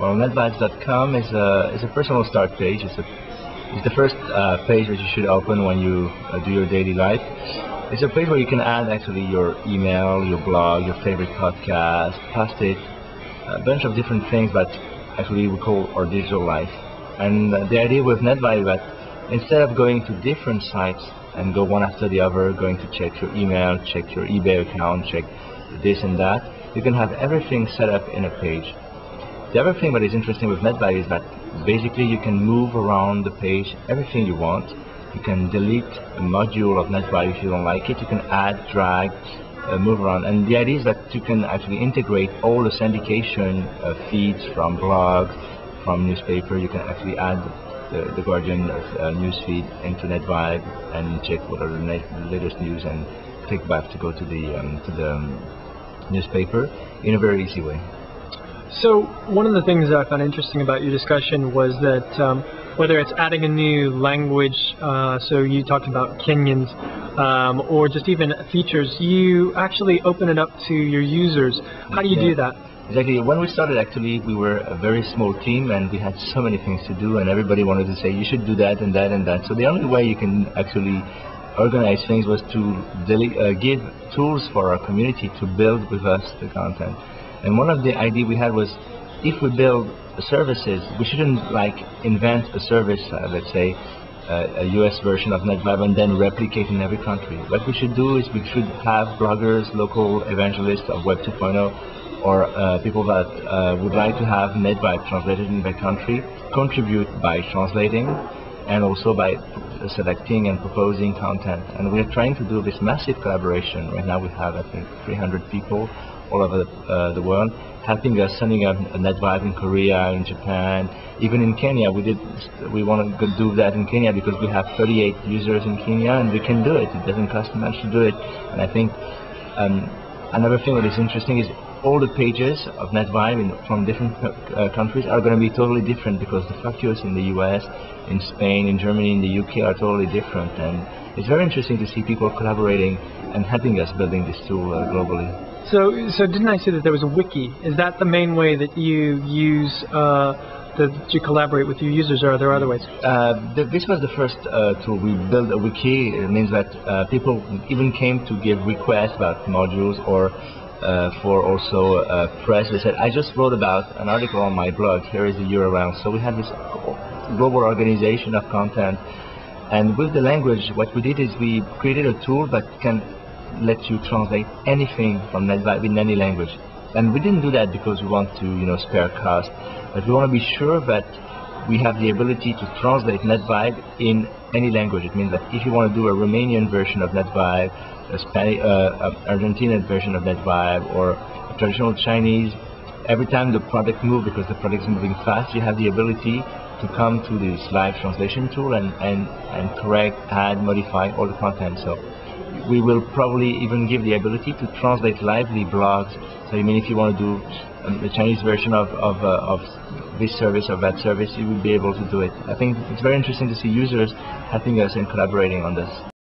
Well, netvibes.com is a personal start page. It's the first page that you should open when you do your daily life. It's a place where you can add actually your email, your blog, your favorite podcast, past it, a bunch of different things that actually we call our digital life. And the idea with Netvibes is that instead of going to different sites and go one after the other, going to check your email, check your eBay account, check this and that, you can have everything set up in a page. The other thing that is interesting with Netvibes is that basically you can move around the page everything you want. You can delete a module of Netvibes if you don't like it. You can add, drag, move around. And the idea is that you can actually integrate all the syndication feeds from blogs, from newspaper. You can actually add the Guardian news feed into Netvibes and check what are the latest news and click back to go to the newspaper in a very easy way. So one of the things that I found interesting about your discussion was that whether it's adding a new language, so you talked about Kenyans, or just even features, you actually open it up to your users. How do you do that? Exactly. When we started, actually, we were a very small team and we had so many things to do, and everybody wanted to say, you should do that and that and that. So the only way you can actually organize things was to give tools for our community to build with us the content. And one of the ideas we had was, if we build services, we shouldn't invent a service, let's say, a US version of Netvibes and then replicate in every country. What we should do is we should have bloggers, local evangelists of Web 2.0, or people that would like to have Netvibes translated in their country, contribute by translating and also by selecting and proposing content. And we're trying to do this massive collaboration. Right now we have, I think, 300 people all over the world, helping us sending up a Netvibes in Korea, in Japan, even in Kenya. We want to do that in Kenya because we have 38 users in Kenya and we can do it. It doesn't cost much to do it. And I think another thing that is interesting is all the pages of Netvibes from different countries are going to be totally different because the factors in the US, in Spain, in Germany, in the UK are totally different. And it's very interesting to see people collaborating and helping us building this tool globally. So didn't I say that there was a wiki? Is that the main way that you use, that you collaborate with your users, or are there other ways? This was the first tool. We built a wiki. It means that people even came to give requests about modules or for also press. They said, I just wrote about an article on my blog. Here is the URL. So we had this global organization of content. And with the language, what we did is we created a tool that can let you translate anything from Netvibes in any language. And we didn't do that because we want to, spare cost, but we want to be sure that we have the ability to translate Netvibes in any language. It means that if you want to do a Romanian version of Netvibes, a Spanish, Argentinian version of Netvibes, or a traditional Chinese, every time the product moves, because the product is moving fast, you have the ability to come to this live translation tool and correct, add, modify all the content. So we will probably even give the ability to translate lively blogs. So I mean, if you want to do the Chinese version of this service or that service, you will be able to do it. I think it's very interesting to see users helping us and collaborating on this.